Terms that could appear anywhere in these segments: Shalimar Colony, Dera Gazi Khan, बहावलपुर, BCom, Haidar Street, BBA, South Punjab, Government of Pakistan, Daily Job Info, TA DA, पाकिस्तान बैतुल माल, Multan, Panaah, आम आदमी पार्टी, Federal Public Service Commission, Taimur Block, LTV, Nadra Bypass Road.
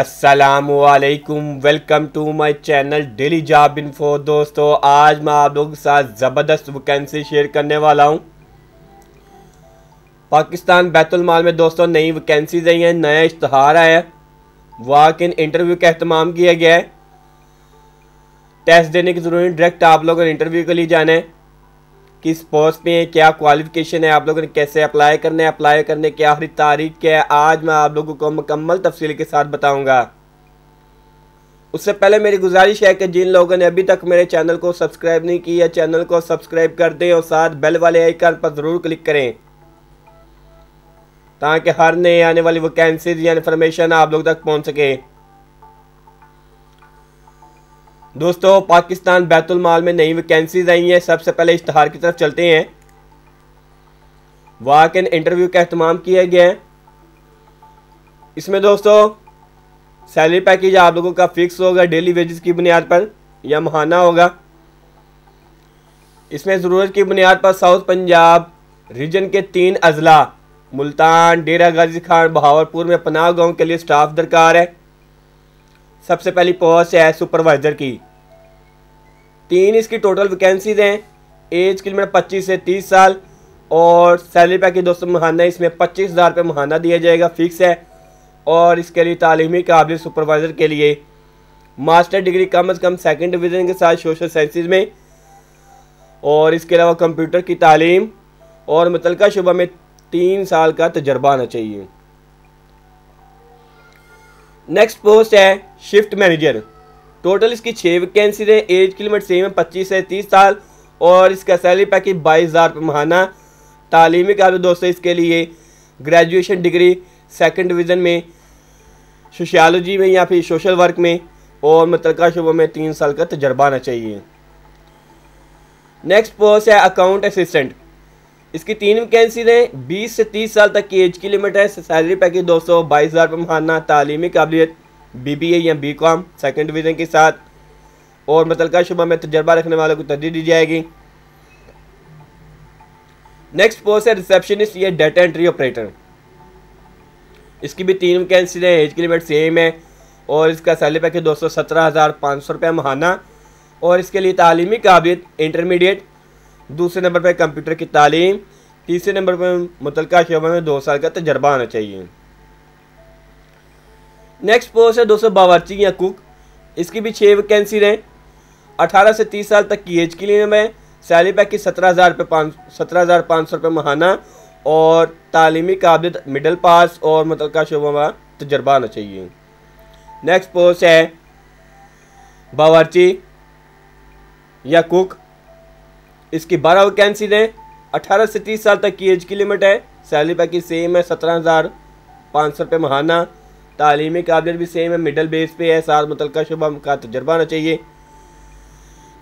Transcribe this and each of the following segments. अस्सलामुअलैकुम, welcome to my channel daily job info. दोस्तों, आज मैं आप लोगों के साथ ज़बरदस्त वैकेंसी शेयर करने वाला हूं। पाकिस्तान बैतुल माल में दोस्तों नई वैकेंसीज आई हैं, नया इश्तहार आया है, वॉक इन इंटरव्यू का अहतमाम किया गया है। टेस्ट देने की ज़रूरत नहीं, डायरेक्ट आप लोगों ने इंटरव्यू के लिए जाना है। किस पोस्ट पे है, क्या क्वालिफ़िकेशन है, आप लोगों ने कैसे अप्लाई करना है, अप्लाई करने की आखिरी तारीख क्या है, आज मैं आप लोगों को मुकम्मल तफसील के साथ बताऊंगा। उससे पहले मेरी गुजारिश है कि जिन लोगों ने अभी तक मेरे चैनल को सब्सक्राइब नहीं किया, चैनल को सब्सक्राइब कर दें और साथ बेल वाले आइकन पर ज़रूर क्लिक करें ताकि हर नए आने वाली वैकेंसीज या इन्फॉर्मेशन आप लोग तक पहुँच सके। दोस्तों, पाकिस्तान बैतुल माल में नई वैकेंसीज आई हैं। सबसे पहले इश्तहार की तरफ चलते हैं। वाक इन इंटरव्यू का अहतमाम किया गया है। इसमें दोस्तों सैलरी पैकेज आप लोगों का फिक्स होगा, डेली वेजेस की बुनियाद पर या माहाना होगा। इसमें ज़रूरत की बुनियाद पर साउथ पंजाब रीजन के 3 अजला मुल्तान, डेरा गाजी खान, बहावरपुर में पनाह गाँव के लिए स्टाफ दरकार है। सबसे पहली पोस्ट है सुपरवाइज़र की। 3 इसकी टोटल वैकेंसीज हैं। एज की लिमिट 25 से 30 साल और सैलरी पैकेज दोस्तों महाना, इसमें 25,000 रुपये महाना दिया जाएगा, फिक्स है। और इसके लिए तालीमी काबिल सुपरवाइज़र के लिए मास्टर डिग्री कम अज़ कम 2nd डिवीज़न के साथ सोशल साइंसेज में, और इसके अलावा कंप्यूटर की तालीम और मुतलका शुबा में 3 साल का तजर्बा आना चाहिए। नेक्स्ट पोस्ट है शिफ्ट मैनेजर। टोटल इसकी 6 वैकेंसी है। एज की लिमिट सेम है, 25 से 30 साल और इसका सैलरी पैकेज 22,000 रुपये महाना। तालीमी काबिल दोस्तों इसके लिए ग्रेजुएशन डिग्री 2nd डिवीज़न में, सोशियोलॉजी में या फिर सोशल वर्क में, और मुतलका शुबों में 3 साल का तजर्बा आना चाहिए। नेक्स्ट पोस्ट है अकाउंट असिस्टेंट। इसकी 3 वैकेंसी हैं। 20 से 30 साल तक की एज की लिमिट है। सैलरी पैकेज 222,000 रुपये महाना। तालीमी काबिलियत BBA या BCom 2nd डिवीज़न के साथ और मुतलका शुबा में तजर्बा रखने वालों को तरजीह दी जाएगी। नेक्स्ट पोस्ट है रिसेप्शनिस्ट या डाटा एंट्री ऑपरेटर। इसकी भी 3 वैकेंसी हैं। एज की लिमिट सेम है और इसका सैलरी पैकेज 217,500 रुपये महाना और इसके लिए तालीमी काबिलियत इंटरमीडिएट, दूसरे नंबर पर कंप्यूटर की तालीम, तीसरे नंबर पर मुतलका शोबा में 2 साल का तजर्बा आना चाहिए। नेक्स्ट पोस्ट है दोस्तों बावर्ची या कुक। इसकी भी 6 वैकेंसी हैं। 18 से 30 साल तक की एज के लिए में, सैलरी पैकेज 17,500 रुपये महाना और तालीमी काबिलियत मिडल पास और मुतलका शोबा में तजर्बा आना चाहिए। नेक्स्ट पोस्ट है बावर्ची या कुक। इसकी 12 वैकेंसी हैं। 18 से 30 साल तक की एज की लिमिट है। सैलरी पैकेज सेम है, 17,500 रुपये महाना। तालीमी काबिलियत भी सेम है, मिडल बेस पे है, साथ मुतलका शुबा का तजर्बा आना चाहिए।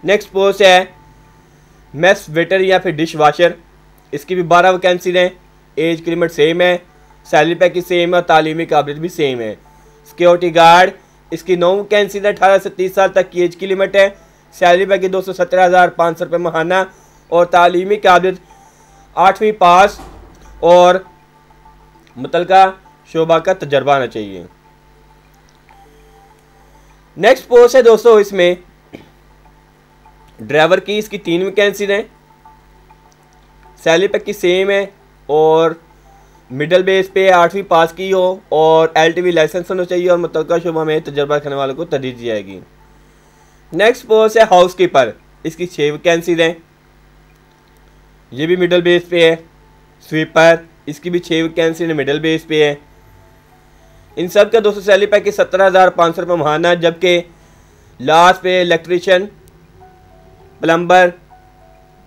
नेक्स्ट पोस्ट है मेस वेटर या फिर डिश वाशर। इसकी भी 12 वैकेंसी हैं। एज की लिमिट सेम है, सैलरी पैकेज सेम है, तालीमी काबिलियत भी सेम है। सिक्योरिटी गार्ड, इसकी 9 वैकेंसी है। 18 से 30 साल तक की एज की लिमिट है। सैलरी पैकेज 217,500 रुपये महाना और तालीमी काबिलियत 8वीं पास और मुतलका शोबा का तजर्बा आना चाहिए। नेक्स्ट पोस्ट है दोस्तों इसमें ड्राइवर की। इसकी 3 वैकेंसी हैं। सैलरी पैकेज सेम है और मिडल बेस पे 8वीं पास की हो और LTV लाइसेंस होना चाहिए और मुतलका शोबा में तजर्बा रखने वालों को तरजीह दी जाएगी। नेक्स्ट पोस्ट है हाउसकीपर। इसकी 6 वैकेंसी हैं। ये भी मिडल बेस पे है। स्वीपर, इसकी भी 6 वैकेंसी मिडल बेस पे है। इन सब का दोस्तों सैलरी पैकेज 17,500 रुपये महाना, जबकि लास्ट पे इलेक्ट्रिशियन प्लम्बर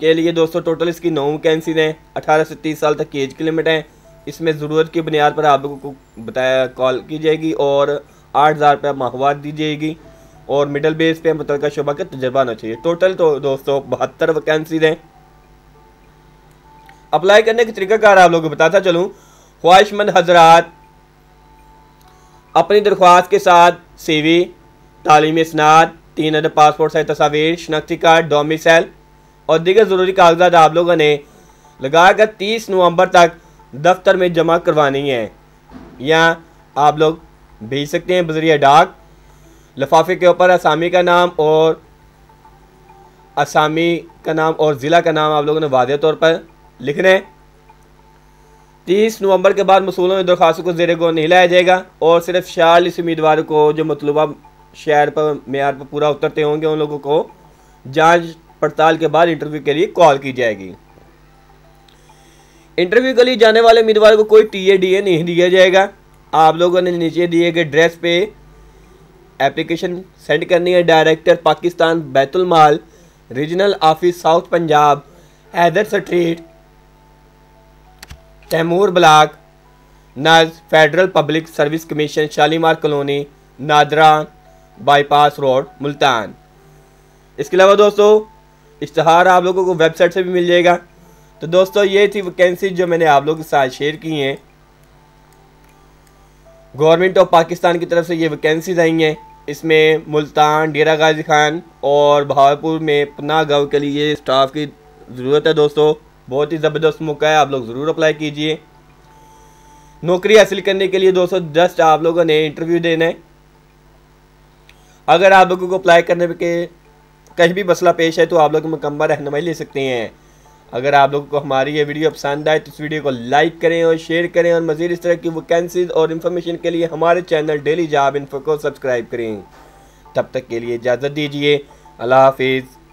के लिए दोस्तों टोटल इसकी 9 वैकेंसी हैं। 18 से 30 साल तक की एज की लिमिट है। इसमें ज़रूरत की बुनियाद पर आप लोगों को बताया कॉल की जाएगी और 8,000 रुपये माहवात दी जाएगी और मिडल बेस पे मुतलका शोबा का तजर्बा होना चाहिए। टोटल तो दोस्तों 72 वैकेंसीज हैं। अप्लाई करने का तरीक़ाकार आप लोगों को बताता चलूँ। ख्वाहिशमंद हजरात अपनी दरख्वास्त के साथ CV, तालीमी इसनाद, 3 अदद पासपोर्ट साइज तस्वीर, शनाख्ती कार्ड, डोमिसाइल और दीगर ज़रूरी कागजात आप लोगों ने लगाकर 30 नवंबर तक दफ्तर में जमा करवानी है या आप लोग भेज सकते हैं बजरिया डाक। लफाफे के ऊपर असामी का नाम और ज़िला का नाम आप लोगों ने वादे तौर पर लिखना है। 30 नवंबर के बाद मसूलों में दरख्वास्तों को ज़ेरे गौर नहीं लाया जाएगा और सिर्फ 40 उम्मीदवारों को जो मतलूबा शहर पर मेयार पर पूरा उतरते होंगे उन लोगों को जांच पड़ताल के बाद इंटरव्यू के लिए कॉल की जाएगी। इंटरव्यू के लिए जाने वाले उम्मीदवार को कोई TA DA नहीं दिया जाएगा। आप लोगों ने नीचे दिए गए एड्रेस पे एप्लीकेशन सेंड करनी है। डायरेक्टर पाकिस्तान बैतुल माल, regional office south Punjab, Haider street, Taimur block, नज, federal public service commission, Shalimar colony, NADRA bypass road, Multan. इसके अलावा दोस्तों इश्तहार आप लोगों को वेबसाइट से भी मिल जाएगा। तो दोस्तों ये थी वैकेंसी जो मैंने आप लोगों के साथ शेयर की हैं। गवर्नमेंट ऑफ पाकिस्तान की तरफ से ये वैकेंसीज आई हैं। इसमें मुल्तान, डेरा गाजी खान और बहावलपुर में पनाह गाँव के लिए स्टाफ की ज़रूरत है। दोस्तों बहुत ही ज़बरदस्त मौका है, आप लोग ज़रूर अप्लाई कीजिए। नौकरी हासिल करने के लिए दोस्तों जस्ट आप लोगों ने इंटरव्यू देना है। अगर आप लोगों को अप्लाई करने के कहीं भी मसला पेश है तो आप लोग मुकम्मल रहनुमाई ले सकते हैं। अगर आप लोगों को हमारी ये वीडियो पसंद आए तो इस वीडियो को लाइक करें और शेयर करें और मज़ीद इस तरह की वैकेंसीज और इन्फॉर्मेशन के लिए हमारे चैनल डेली जॉब इन्फो को सब्सक्राइब करें। तब तक के लिए इजाज़त दीजिए, अल्लाह हाफिज़।